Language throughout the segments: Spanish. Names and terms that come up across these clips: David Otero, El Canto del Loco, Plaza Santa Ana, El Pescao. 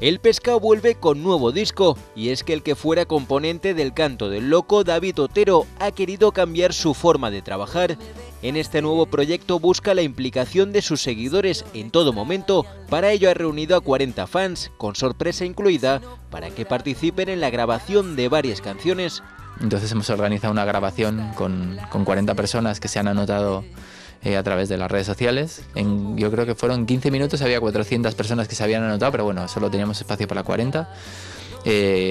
El Pescao vuelve con nuevo disco, y es que el que fuera componente del Canto del Loco, David Otero, ha querido cambiar su forma de trabajar. En este nuevo proyecto busca la implicación de sus seguidores en todo momento. Para ello ha reunido a 40 fans, con sorpresa incluida, para que participen en la grabación de varias canciones. Entonces hemos organizado una grabación con 40 personas que se han anotado a través de las redes sociales. Yo creo que fueron 15 minutos, había 400 personas que se habían anotado, pero bueno, solo teníamos espacio para 40.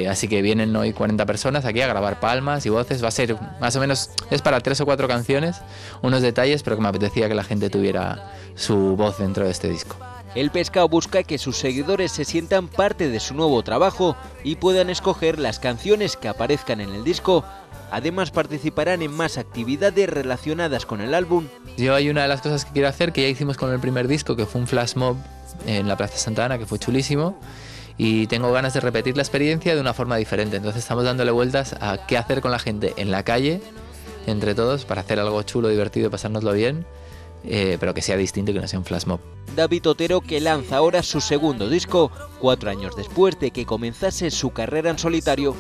Así que vienen hoy 40 personas aquí a grabar palmas y voces. Va a ser más o menos, es para 3 o 4 canciones, unos detalles, pero que me apetecía que la gente tuviera su voz dentro de este disco. El Pescao busca que sus seguidores se sientan parte de su nuevo trabajo y puedan escoger las canciones que aparezcan en el disco. Además, participarán en más actividades relacionadas con el álbum. Yo hay una de las cosas que quiero hacer, que ya hicimos con el primer disco, que fue un flash mob en la Plaza Santa Ana, que fue chulísimo, y tengo ganas de repetir la experiencia de una forma diferente. Entonces estamos dándole vueltas a qué hacer con la gente en la calle, entre todos, para hacer algo chulo, divertido, pasárnoslo bien, pero que sea distinto y que no sea un flash mob. David Otero, que lanza ahora su segundo disco, 4 años después de que comenzase su carrera en solitario.